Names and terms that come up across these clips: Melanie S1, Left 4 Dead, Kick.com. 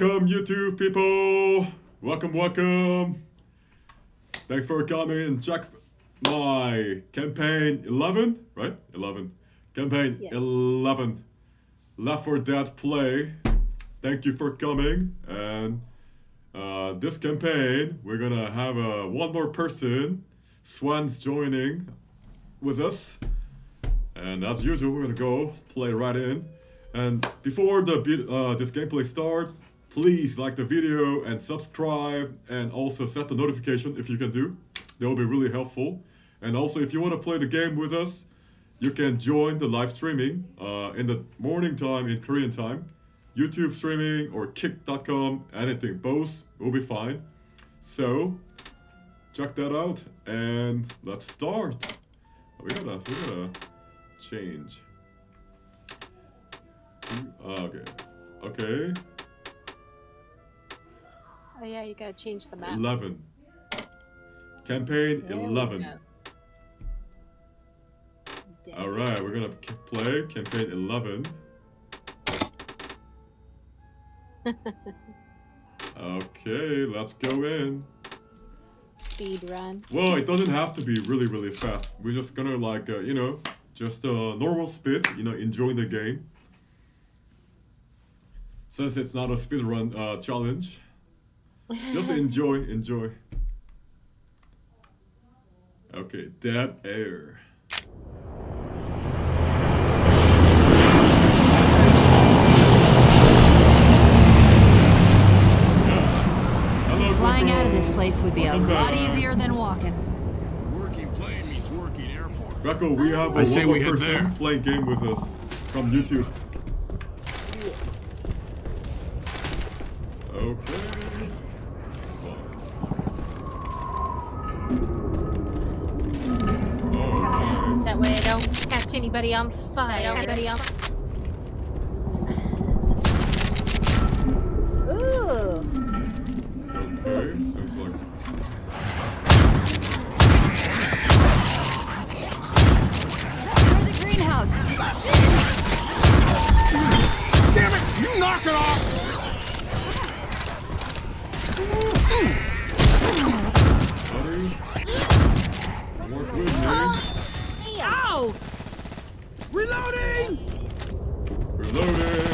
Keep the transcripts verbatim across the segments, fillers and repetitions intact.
Welcome, YouTube people. Welcome, welcome. Thanks for coming and check my campaign eleven, right? eleven. Campaign yes. eleven. Left four Dead play. Thank you for coming. And uh, this campaign, we're gonna have uh, one more person. Swan's joining with us. And as usual, we're gonna go play right in. And before the uh, this gameplay starts, please like the video and subscribe, and also set the notification if you can do. That will be really helpful. And also, if you want to play the game with us, you can join the live streaming uh, in the morning time in Korean time. YouTube streaming or Kick dot com, anything, both will be fine. So check that out and let's start. We gotta, we gotta change. Okay. Okay. Oh yeah, you gotta change the map. Eleven. Campaign there eleven. All right, we're gonna play campaign eleven. Okay, let's go in. Speed run. Well, it doesn't have to be really, really fast. We're just gonna like, uh, you know, just a uh, normal speed. You know, enjoying the game. Since it's not a speedrun uh, challenge, just enjoy, enjoy. Okay, dead air. Yeah. Hello, Flying Coco. Out of this place would be Welcome a back. lot easier than walking. Working plane means working airport. Greco, we have I a say we person there. playing game with us from YouTube. Okay. Oh, that way I don't catch anybody on fire. Anybody on Ooh. Okay, seems like. Through the greenhouse. Damn it! You knock it off! Ow! Reloading! Reloading!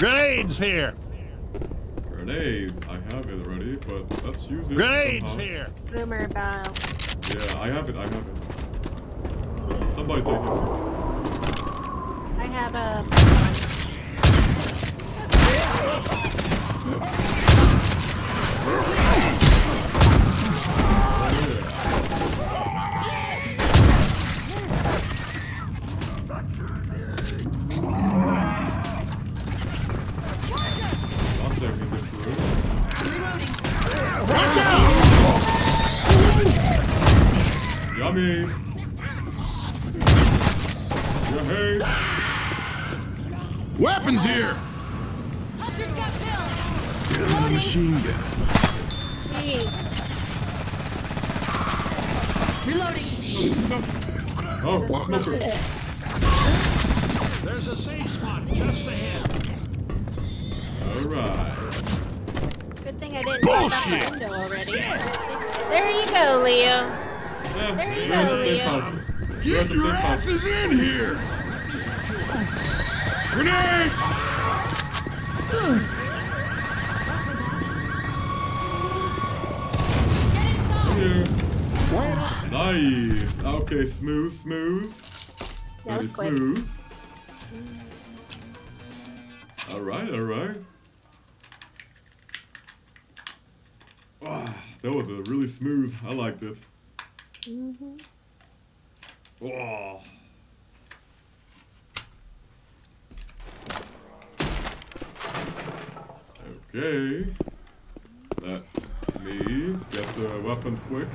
Grenades here! Grenades, I have it already, but let's use it. Grenades somehow. here! Boomer bow. Yeah, I have it, I have it. Somebody take it. I have a... Yummy! Weapons here! Hunter's got filled! Get on the machine gun. Jeez. Reloading! Oh, smoker! There's a safe spot just ahead. Alright. Good thing I didn't Bullshit. Out the window already. There you go, Leo. Yeah, there you go, Leo. Get your asses in here! Grenade! Get inside! Here. Nice. Okay, smooth, smooth. That was quick. Smooth. All right, all right. Oh, that was a really smooth. I liked it. Mm-hmm. Oh. Okay. Let me get the weapon quick.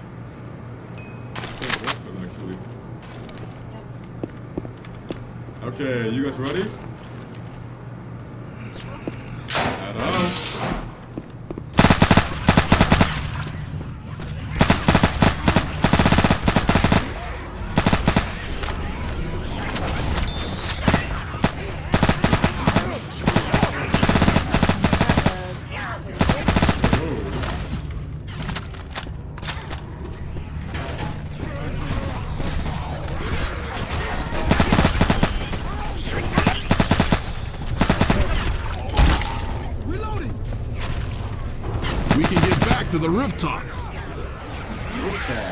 Get the weapon, actually. Okay, you guys ready? Head out. To the rooftop. Rooftop.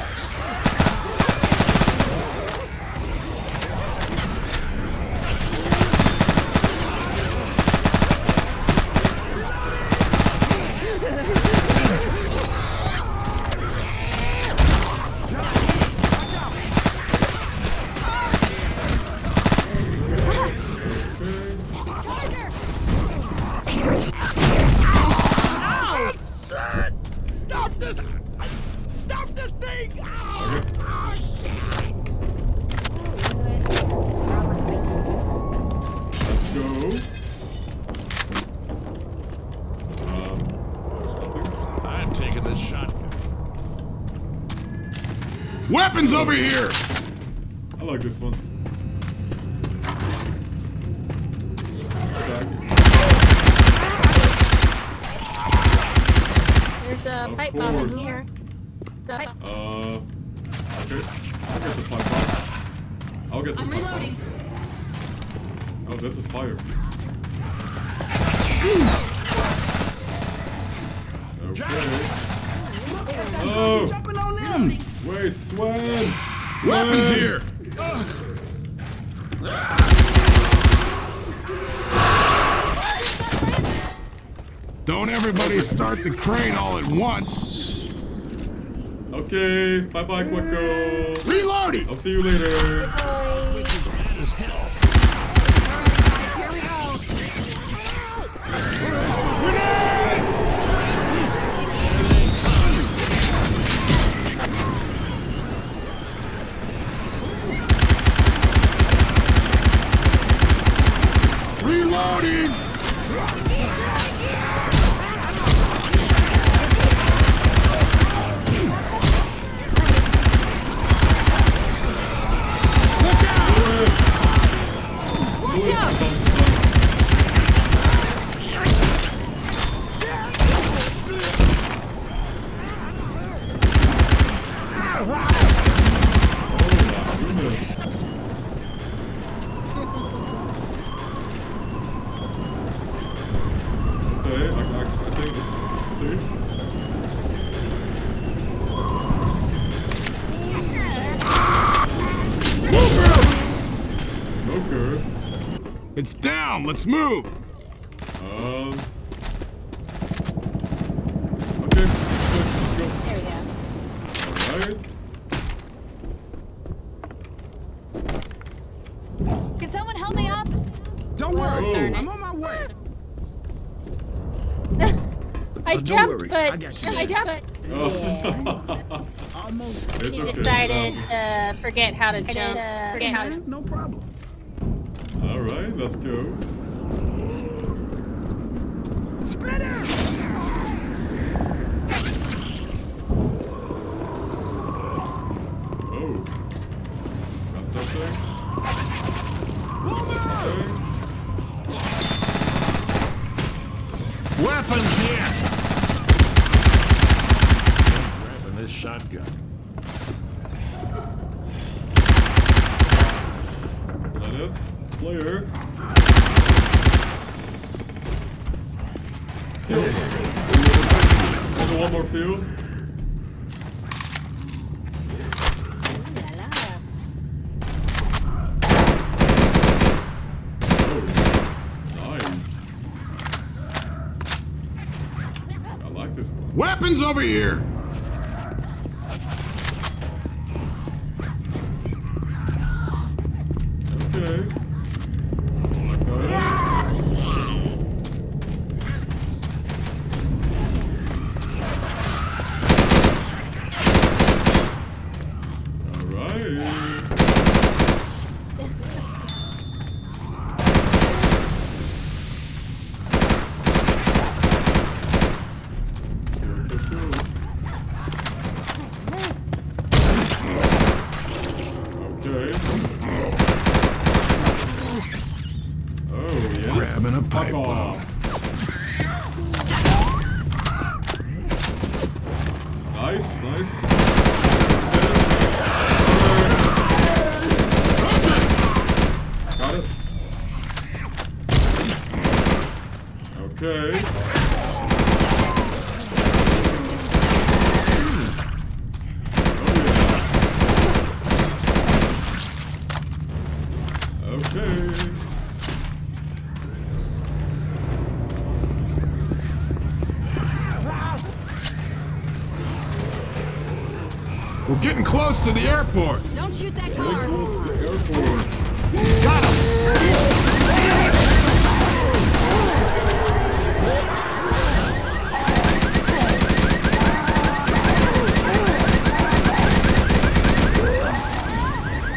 Weapons over here! I like this one. There's a of pipe course. bomb in here. The pipe. Uh, okay. I'll get the pipe bomb. I'll get the I'm pipe reloading. Bomb. Oh, that's a fire. Okay. Oh! oh. Wait, Swan! Weapons here! Uh. Don't everybody start the crane all at once! Okay, bye-bye, Quacko! Reloading! I'll see you later! Bye. Here we go! Grenade! Reloading! It's down! Let's move! Um... Okay, let's go. There we go. Alright. Can someone help me up? Don't worry, oh. I'm on my way! I oh, jumped, but I, got you. I jumped! Oh. Almost. She okay. decided to uh, forget how to jump. Uh, forget how to... No problem. Alright, let's go. Spinner! Oh. Got stuff there? Okay. Weapons here! Grabbing this shotgun. Player. Kill. One more field. weapons over here! We're getting close to the airport. Don't shoot that car. Close to the airport. Got him.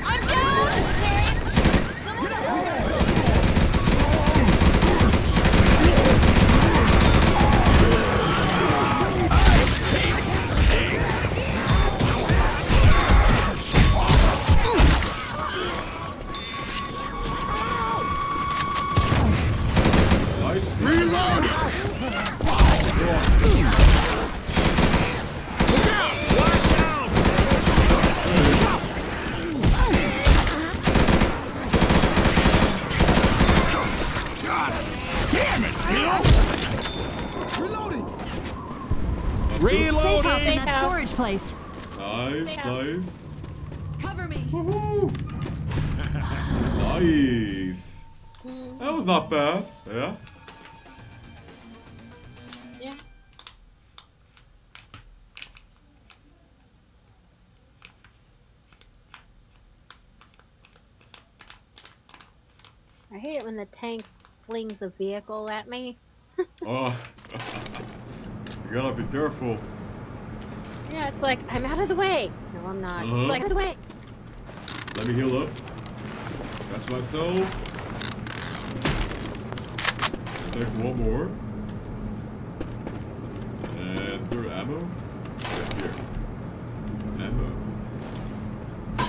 I'm down. Someone help. Place. Nice, yeah. Nice. Cover me. Woohoo! Nice. That was not bad. Yeah. Yeah. I hate it when the tank flings a vehicle at me. Oh. You gotta be careful. Yeah, it's like, I'm out of the way. No, I'm not. Uh-huh. Like, out of the way. Let me heal up. That's my soul. Take one more. And through ammo. Right here. Ammo. Oh,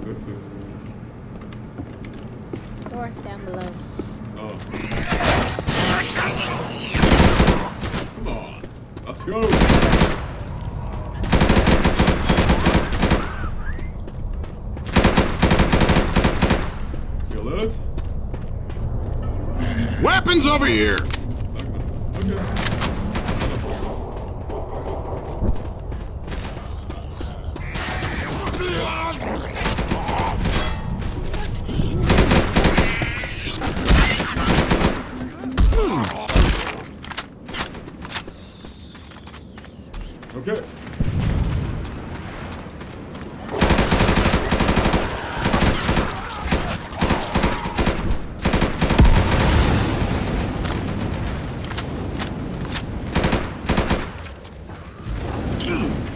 this is... Doors down below. Oh. Come on, let's go! Kill it. Weapons over here! Okay. Okay.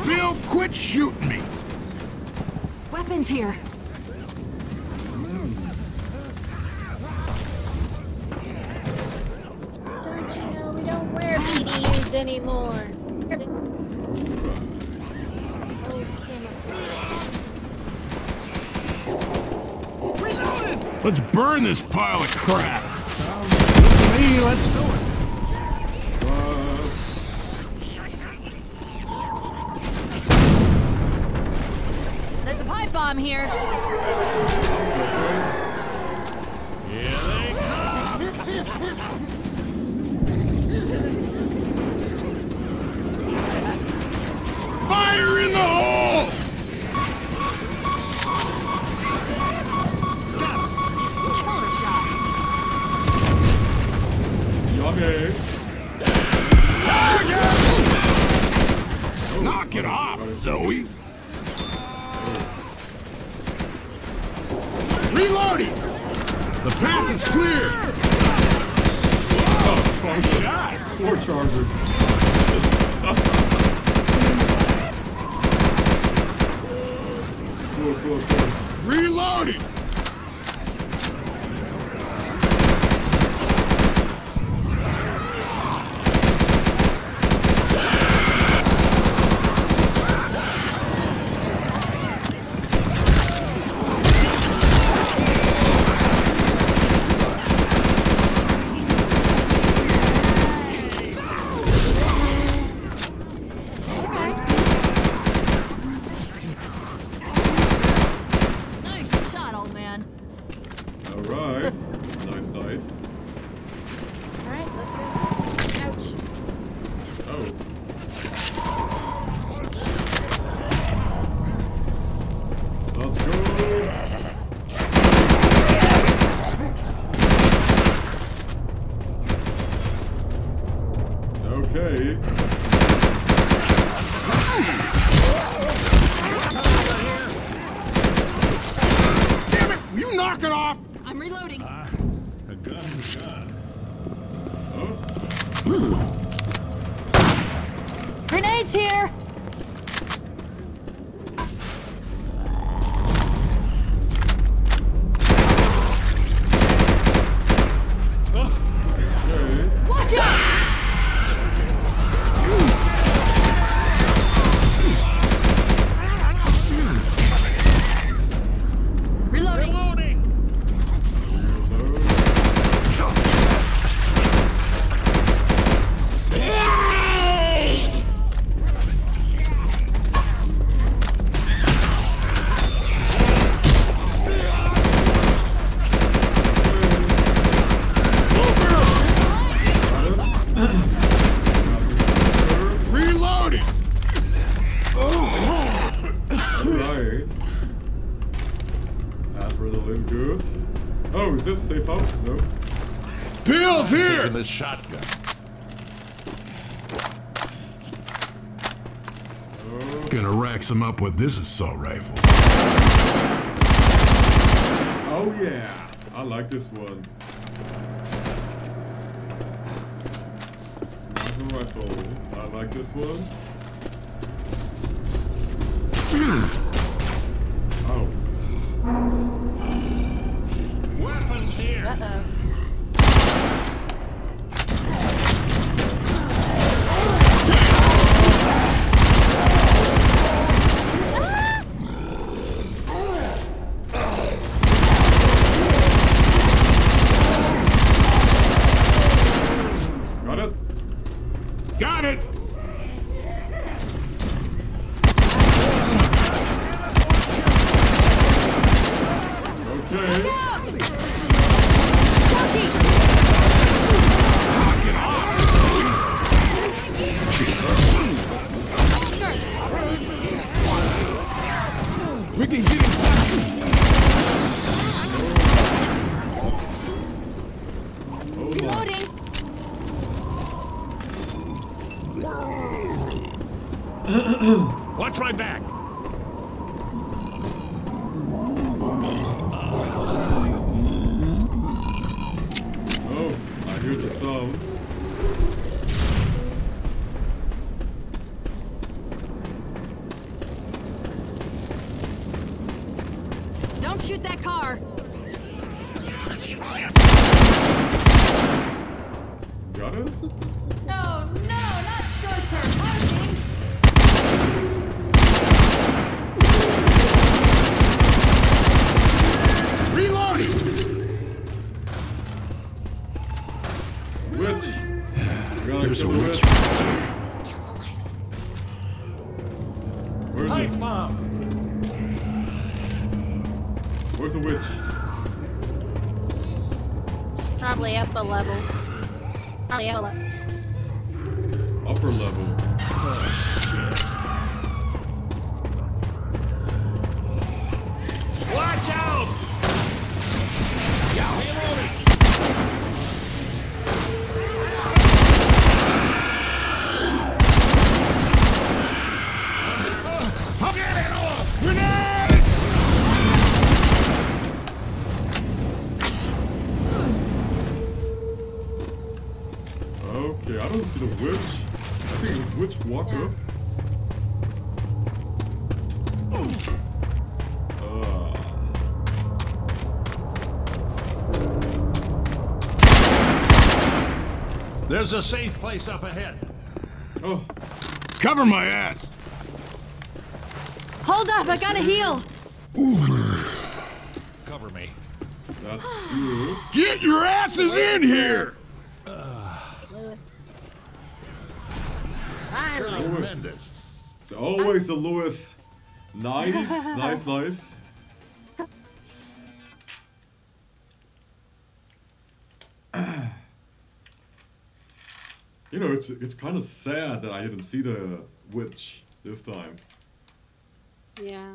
Bill, quit shooting me. Weapons here. Don't you know we don't wear P Ds anymore? Let's burn this pile of crap. Hey, let's do it. Uh, There's a pipe bomb here. Here they come. Fire in the hole! Okay. it off, Zoe. Reloading. The path is clear. Oh, close shot. Poor Charger. Cool, cool, cool. Reloading. The shotgun. Oh. Gonna rack some up with this assault rifle. Oh yeah, I like this one. Assault rifle. I like this one. Oh. Weapons here. Uh-oh. witch? I think a witch walk yeah. up. Uh. There's a safe place up ahead. Oh. Cover my ass! Hold up, I gotta heal! Cover me. That's good. Get your asses in here! Uh, I'm Lewis. It's always the Lewis. Nice, nice, nice. You know, it's it's kind of sad that I didn't see the witch this time. Yeah.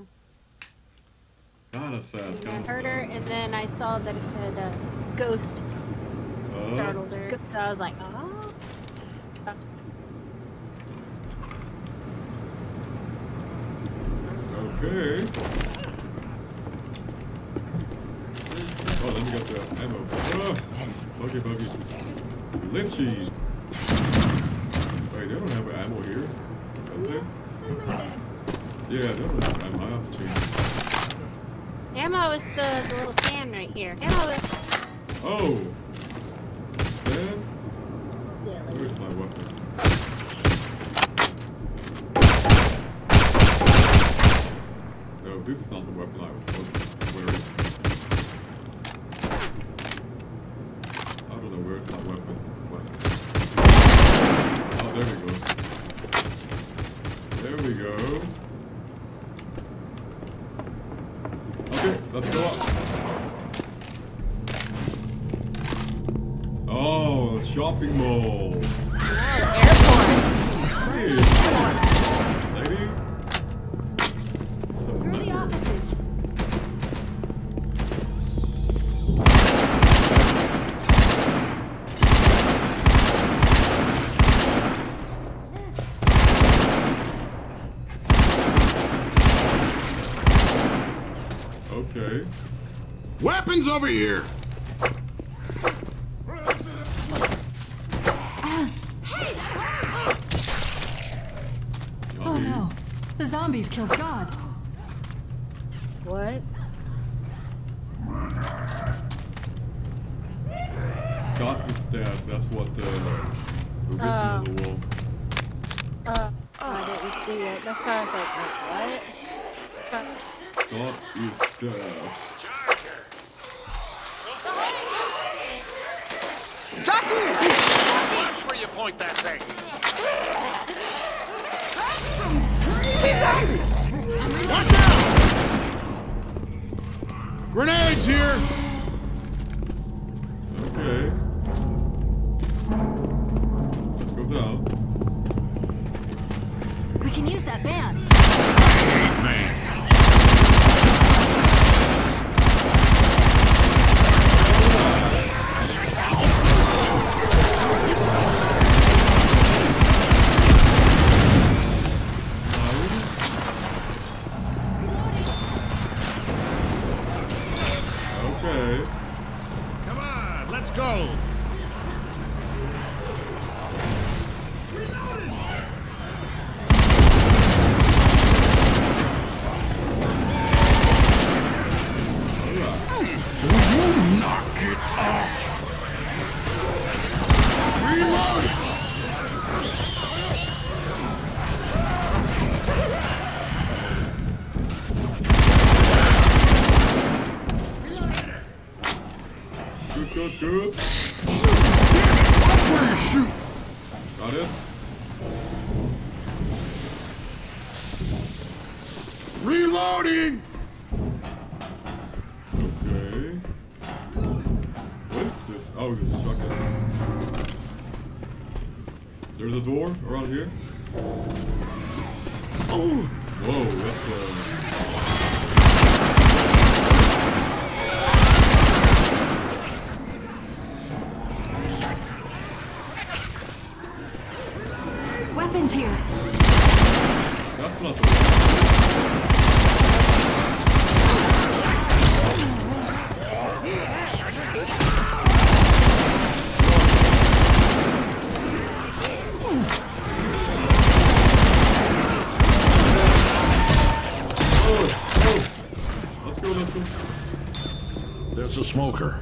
Kind of sad. Kinda I heard sad. her, and then I saw that it said uh, ghost. Uh, Startled her, so I was like, ah. Oh. Okay. Oh, let me get the ammo. Oh, buggy, buggy. Lychee. Wait, they don't have ammo here, don't they? Yeah, they don't have ammo. I have to change it. Ammo is the, the little can right here. Ammo is... Oh! Then... Where's my weapon? No, this is not the weapon I was wearing. I don't know where's my weapon. Oh, there we go. There we go. Okay, let's go up. Oh, shopping mall. Wow, airport. Lady. Through the offices. Okay. Weapons over here. Uh, hey. Oh no, the zombies killed God. What? God is dead. That's what the written on the wall. Uh, I didn't see it. That's why I was like, what? What? God is dead. Jackie! Watch where you point that thing. That's some crazy zombie! Watch out! Grenades here! Okay. Let's go down. We can use that van. I hate vans. Oh, as a smoker.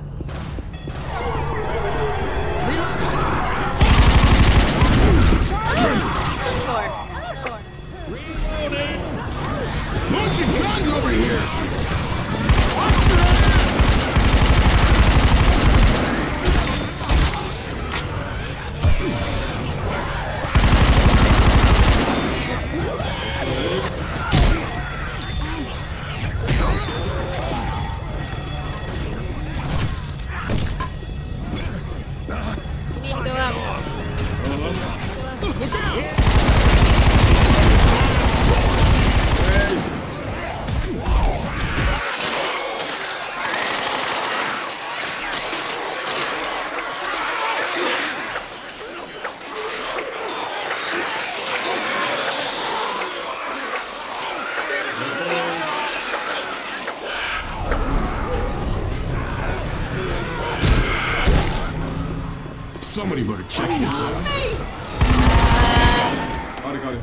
Somebody better check this out. Uh, got it, got it.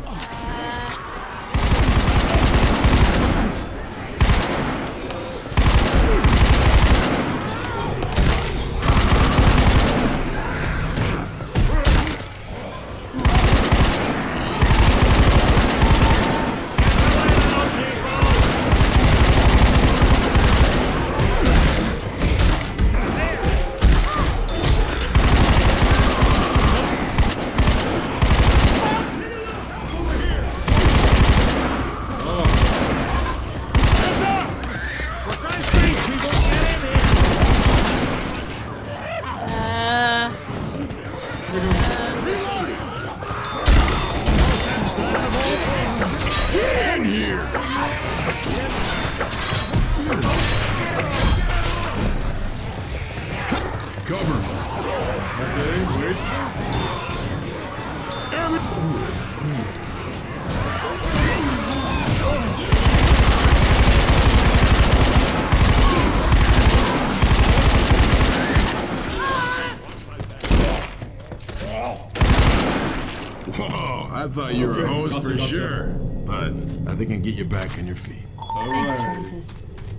I thought you were a host for sure, but I think I can get you back on your feet. Thanks, Francis.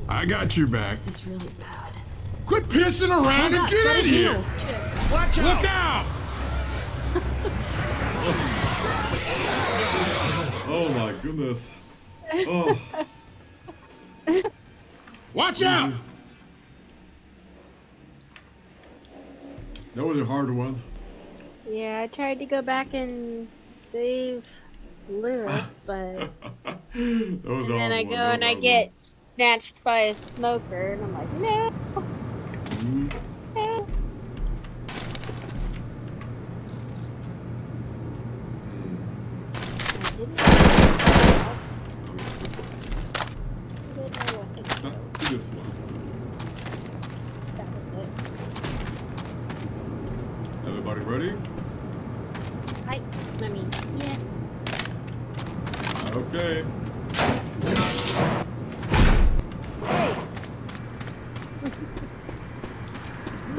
I got your back. This is really bad. Quit pissing around and get in here! Watch out! Look out! Oh my goodness. Oh. Watch out! That was a hard one. Yeah, I tried to go back and save Lewis, but and then I go and I get snatched by a smoker, and I'm like, no. Mm. No. Not to this one. That was it. Everybody ready? I, I mean, yes. Okay. Hey.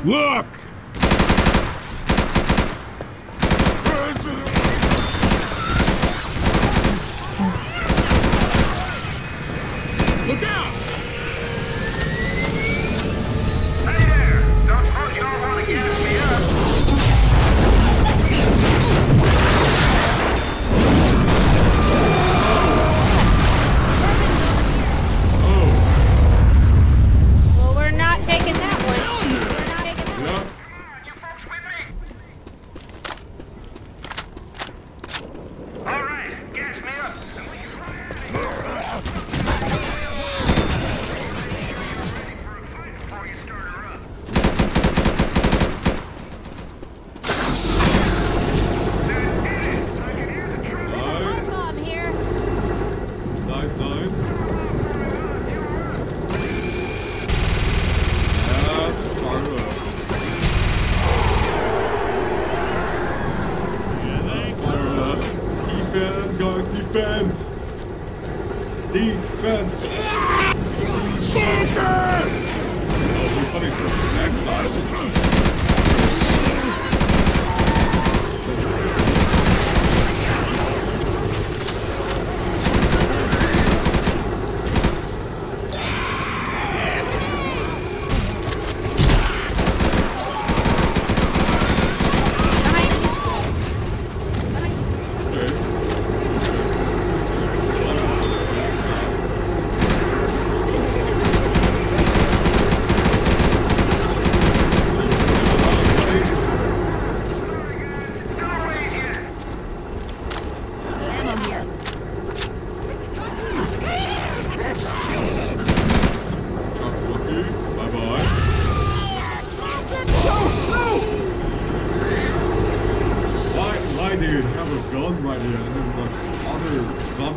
Look! Look out! Hey there! Don't suppose y'all want to gas me up?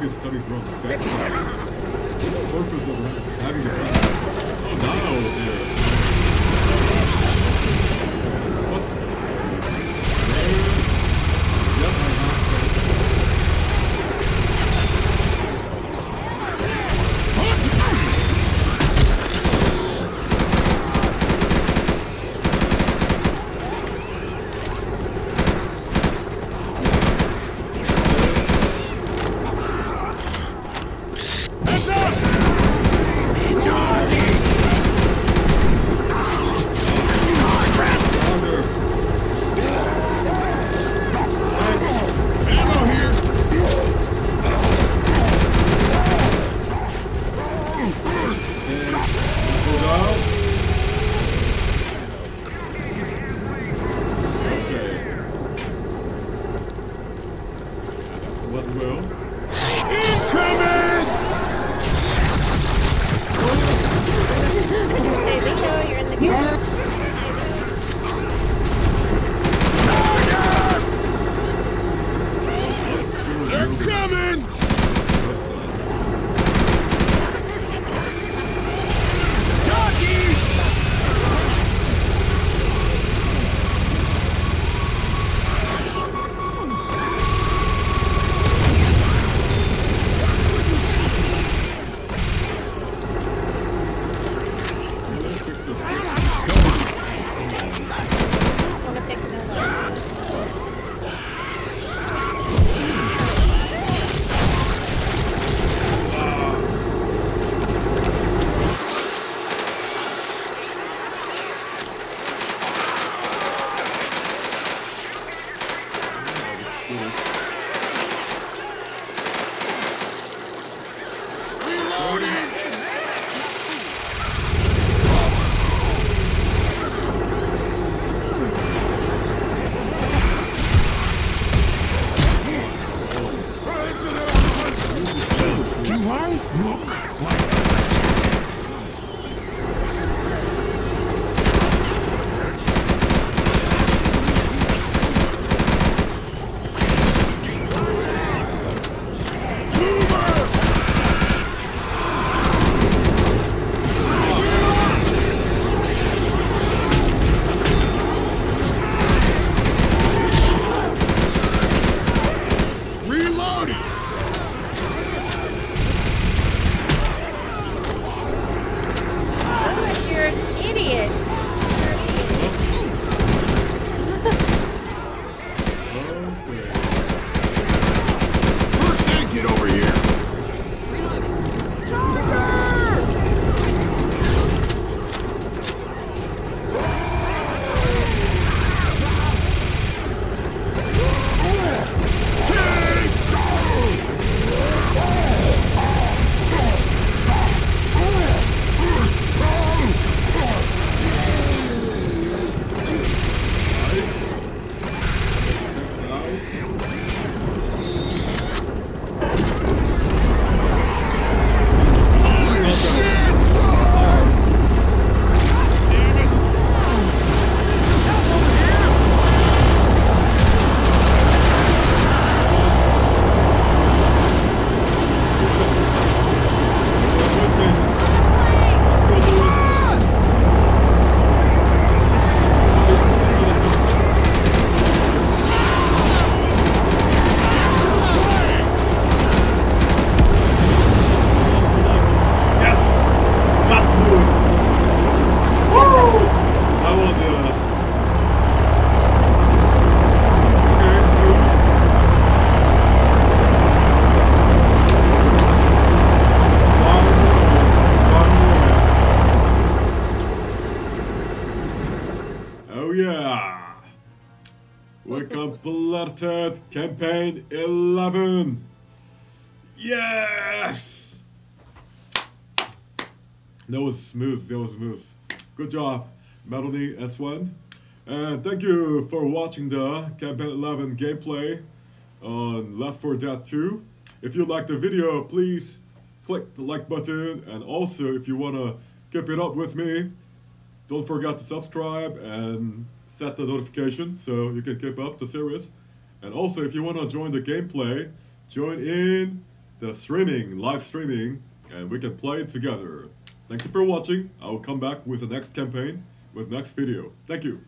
is coming from. That's the purpose of having a gun. Now there. What's that? Yes, I have. What? Campaign eleven. Yes. That was smooth. That was smooth. Good job, Melanie S one. And thank you for watching the Campaign eleven gameplay on Left four Dead two. If you liked the video, please click the like button. And also, if you want to keep it up with me, don't forget to subscribe and set the notification so you can keep up the series. And also, if you want to join the gameplay, join in the the streaming, live streaming, and we can play together. Thank you for watching. I will come back with the next campaign, with next video. Thank you.